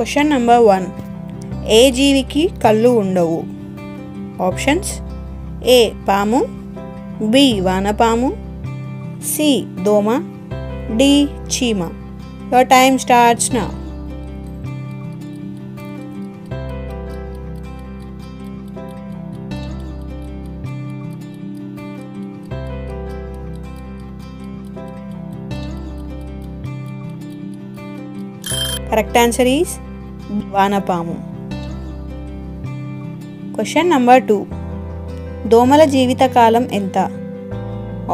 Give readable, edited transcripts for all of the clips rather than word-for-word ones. Question number 1 ఏ జీవికి కళ్ళు ఉండవు ఆప్షన్స్ ఏ పాము బి వానపాము సి దోమ డి చీమ Your time starts now. Correct answer is వానపాము. Question number 2. దోమల జీవిత కాలం ఎంత?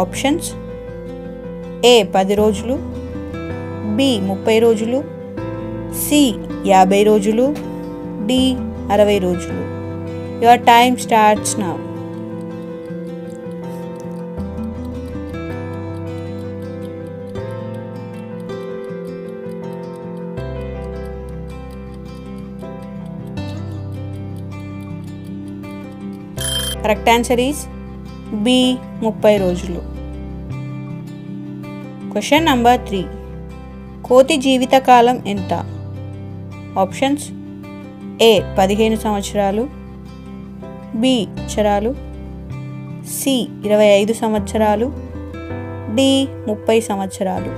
Options A 10 రోజులు B 30 రోజులు C 50 రోజులు D 60 రోజులు. Your time starts now. Correct answer is B 30 రోజులు. Question number 3. కోతి జీవితకాలం ఎంత? ఆప్షన్స్ A 15 సంవత్సరాలు B చరాలు C 25 సంవత్సరాలు D 30 సంవత్సరాలు.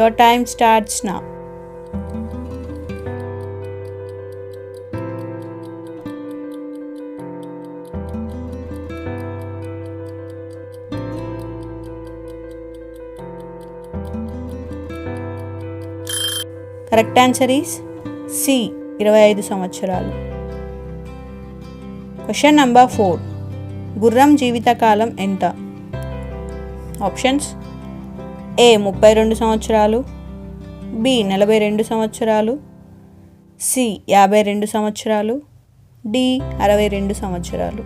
Your time starts now. Correct answer is C 25 సంవత్సరాలు. Question number 4. గుర్రం జీవితకాలం ఎంత? ఆప్షన్స్ A 32 సంవత్సరాలు B 42 సంవత్సరాలు C 52 సంవత్సరాలు D 62 సంవత్సరాలు.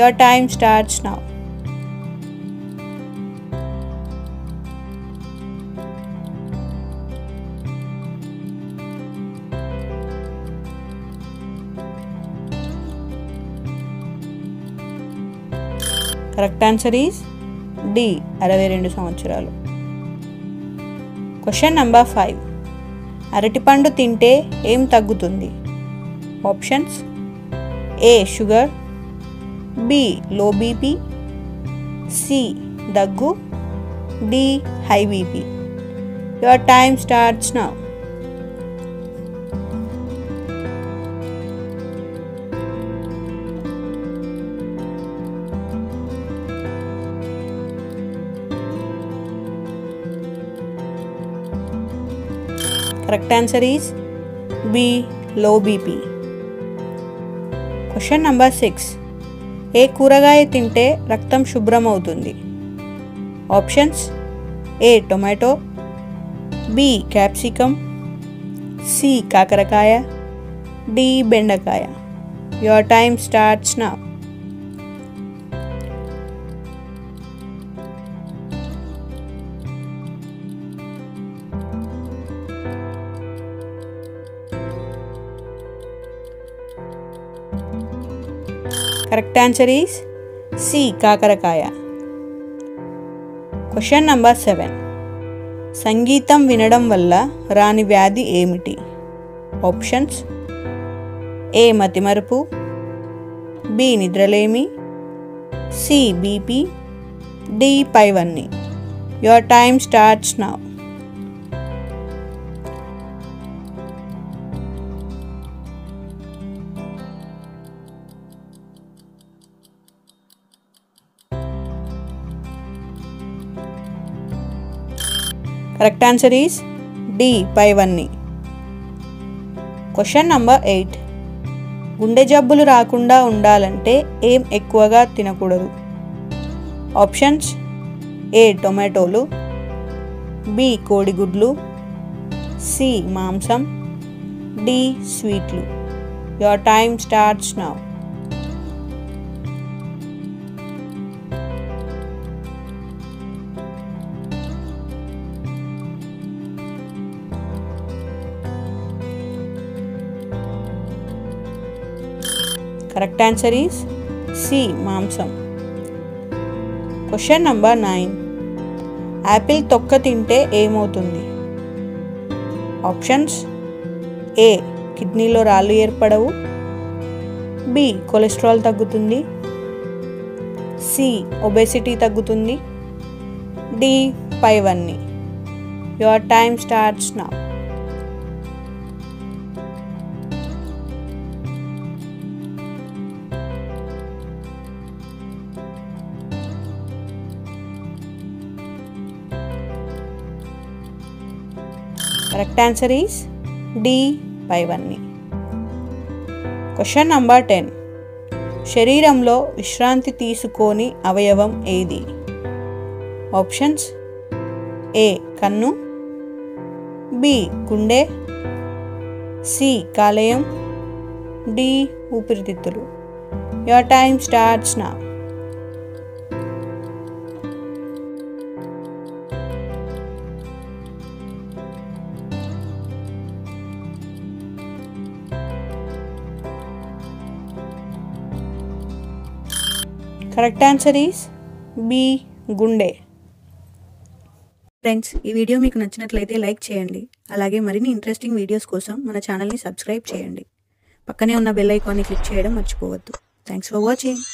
Your time starts now. Correct answer is D 62 సంవత్సరాలు. Question number 5. అరటిపండు తింటే ఏం తగ్గుతుంది? Options A sugar B low BP C దగ్గు D high BP. Your time starts now. Correct answer is B low BP. Question number 6. ఏ కూరగాయ తింటే రక్తం శుభ్రం అవుతుంది? Options A tomato B capsicum C కాకరకాయ D బెండకాయ. Your time starts now. Correct answer is C కాకరకాయ. Question number 7. సంగీతం వినడం వల్ల రాని వ్యాధి ఏమిటి? ఆప్షన్స్ A మతిమరుపు B నిద్రలేమి C బీపీ D పైవన్నీ. Your time starts now. Correct answer is D పైవన్నీ. Question number 8. గుండె జబ్బులు రాకుండా ఉండాలంటే ఏం ఎక్కువగా తినకూడదు? ఆప్షన్స్ A టొమాటోలు B కోడిగుడ్లు C మాంసం D స్వీట్లు. Your time starts now. Correct answer is C మాంసం. Question number 9. యాపిల్ తొక్క తింటే ఏమవుతుంది? ఆప్షన్స్ ఏ కిడ్నీలో రాళ్ళు ఏర్పడవు, బి కొలెస్ట్రాల్ తగ్గుతుంది, సి ఒబేసిటీ తగ్గుతుంది, డి పైవన్నీ. Your time starts now. Correct answer is D. పైవన్నీ. Question number 10. శరీరంలో విశ్రాంతి తీసుకోని అవయవం ఏది? ఆప్షన్స్ ఏ కన్ను, బి గుండె, సి కాలేయం, డి ఊపిరితిత్తులు. Your time starts now. Correct answer is B గుండె. ఫ్రెండ్స్, ఈ వీడియో మీకు నచ్చినట్లయితే లైక్ చేయండి. అలాగే మరిన్ని ఇంట్రెస్టింగ్ వీడియోస్ కోసం మన ఛానల్ని సబ్స్క్రైబ్ చేయండి. పక్కనే ఉన్న బెల్ ఐకాన్ని క్లిక్ చేయడం మర్చిపోవద్దు. Thanks for watching.